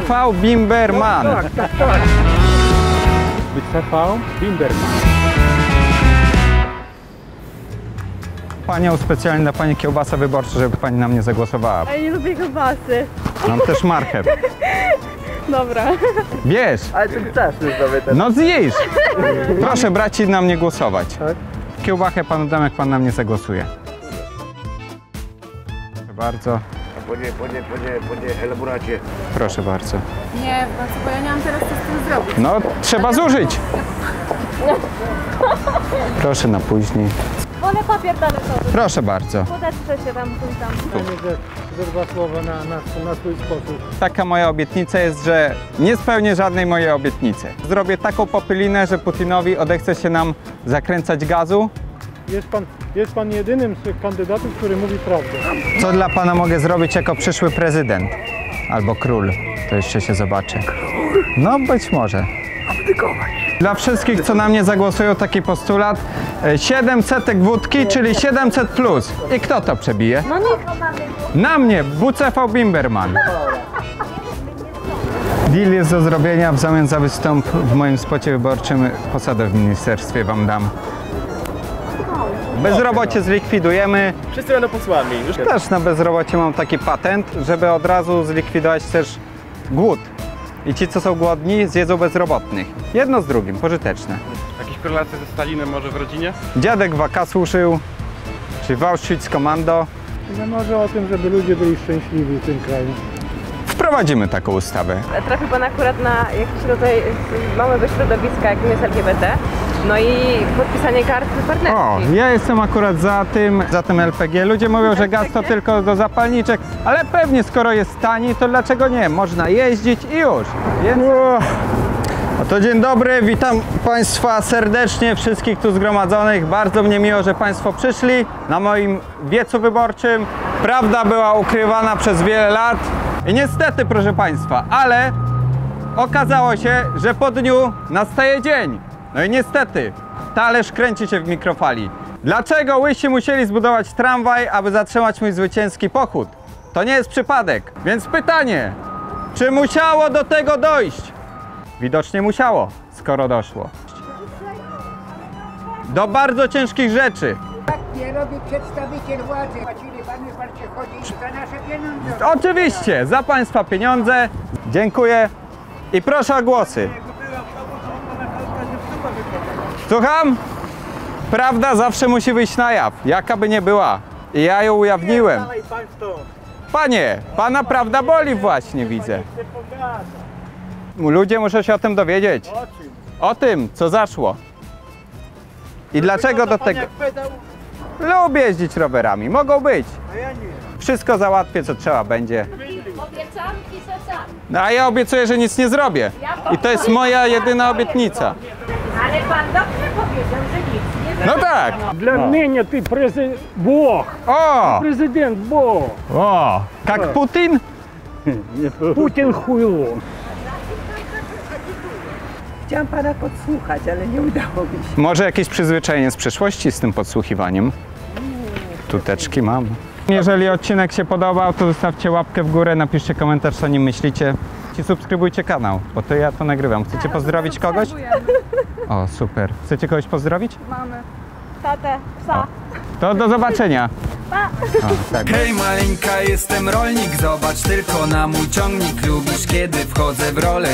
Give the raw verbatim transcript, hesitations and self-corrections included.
Bucefał Bimberman. No, tak, tak, tak. Bucefał Bimberman. Panią specjalnie na pani kiełbasę wyborczą, żeby pani na mnie zagłosowała. Ja nie lubię kiełbasy. Mam też marchew. Dobra. Bierz. Ale ty chcesz już dowiedzieć. No zjesz. Proszę braci na mnie głosować. Tak? Kiełbachę panu dam, jak pan na mnie zagłosuje. Proszę bardzo. Panie, panie, panie, panie elaboracie. Proszę bardzo. Nie, bo ja nie mam teraz co z tym zrobić. No, trzeba zużyć. Proszę na później. Wolę papier toaletowy. Proszę bardzo. Podeczkę się tam, tam. Ze dwa słowa na, na, na swój sposób. Taka moja obietnica jest, że nie spełnię żadnej mojej obietnicy. Zrobię taką popylinę, że Putinowi odechce się nam zakręcać gazu. Jest pan, jest pan jedynym z tych kandydatów, który mówi prawdę. Co dla pana mogę zrobić jako przyszły prezydent? Albo król, to jeszcze się zobaczy. No być może. Dla wszystkich, co na mnie zagłosują, taki postulat siedemset wódki, czyli siedemset plus. I kto to przebije? Na mnie, Bucefał Bimberman. Deal jest do zrobienia, w zamian za wystąp w moim spocie wyborczym posadę w ministerstwie wam dam. Bezrobocie zlikwidujemy. Wszyscy będą posłami. Też na bezrobocie mam taki patent, żeby od razu zlikwidować też głód. I ci, co są głodni, zjedzą bezrobotnych. Jedno z drugim, pożyteczne. Jakieś korelacje ze Stalinem może w rodzinie? Dziadek w A K służył, czy w Auschwitz Komando. No może o tym, żeby ludzie byli szczęśliwi w tym kraju. Wprowadzimy taką ustawę. Trafił pan akurat na jakiś rodzaj małego środowiska, jakim jest L G B T. No i podpisanie kart partnerskich. O, ja jestem akurat za tym, za tym L P G. Ludzie mówią, że gaz to tylko do zapalniczek, ale pewnie skoro jest tani, to dlaczego nie? Można jeździć i już. Więc... No to dzień dobry, witam państwa serdecznie, wszystkich tu zgromadzonych. Bardzo mnie miło, że państwo przyszli na moim wiecu wyborczym. Prawda była ukrywana przez wiele lat. I niestety, proszę państwa, ale okazało się, że po dniu nastaje dzień. No i niestety, talerz kręci się w mikrofali. Dlaczego łysi musieli zbudować tramwaj, aby zatrzymać mój zwycięski pochód? To nie jest przypadek, więc pytanie, czy musiało do tego dojść? Widocznie musiało, skoro doszło. Do bardzo ciężkich rzeczy. Nie robi przedstawiciel władzy. Płacili panie parcie chodzi za nasze pieniądze. Oczywiście, za państwa pieniądze. Dziękuję i proszę o głosy. Słucham? Prawda zawsze musi wyjść na jaw, jaka by nie była. I ja ją ujawniłem. Panie, pana prawda boli właśnie, widzę. Ludzie muszą się o tym dowiedzieć. O tym, co zaszło. I dlaczego do tego... Lubię jeździć rowerami, mogą być. Wszystko załatwię, co trzeba będzie. No a ja obiecuję, że nic nie zrobię. I to jest moja jedyna obietnica. Ale pan dobrze powiedział, że nic nie zrobił. No tak. Dla no. mnie ty prezydent Włoch. O! Prezydent Włoch. O! Jak tak. Putin? Putin chujło. Chciałam pana podsłuchać, ale nie udało mi się. Może jakieś przyzwyczajenie z przeszłości z tym podsłuchiwaniem? Tuteczki mam. Jeżeli odcinek się podobał, to zostawcie łapkę w górę, napiszcie komentarz, co o nim myślicie. I subskrybujcie kanał, bo to ja to nagrywam. Chcecie pozdrowić kogoś? O, super. Chcecie kogoś pozdrowić? Mamy. Tatę, psa. O. To do zobaczenia. Pa. O, tak. Hej maleńka, jestem rolnik, zobacz tylko na mój ciągnik. Lubisz, kiedy wchodzę w rolę.